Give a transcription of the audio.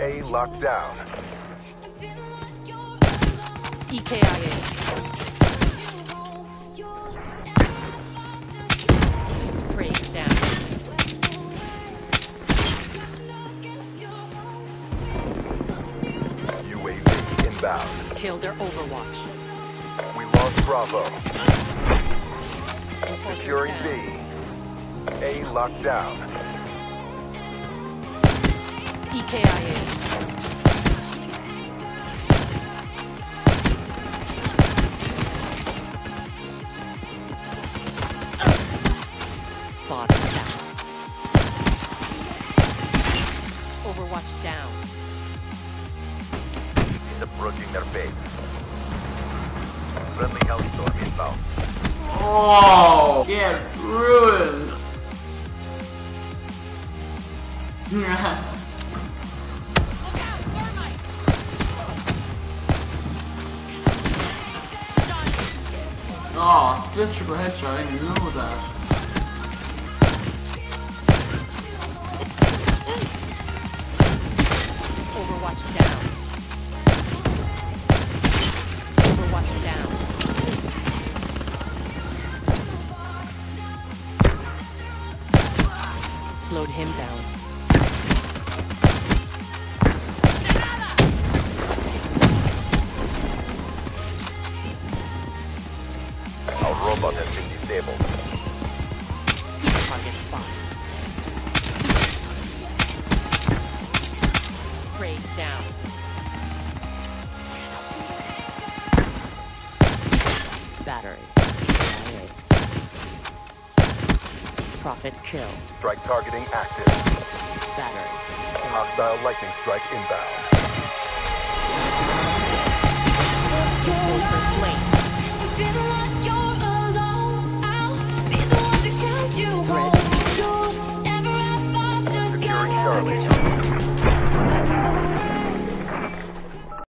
A locked down. EKIA. Break down. Inbound. Kill their Overwatch. We lost Bravo. Securing B. A locked down. EKIA. Spotted down. Overwatch down. Approaching their base. Friendly Hellstorm inbound. Oh, get ruined. Look out, Thermite. Oh, split triple headshot. I didn't even know that. Overwatch down. Slowed him down. Our robot has been disabled. Target spot. Raid down. Battery. Profit kill. Strike targeting active. Battery. Hostile lightning strike inbound. Securing Charlie.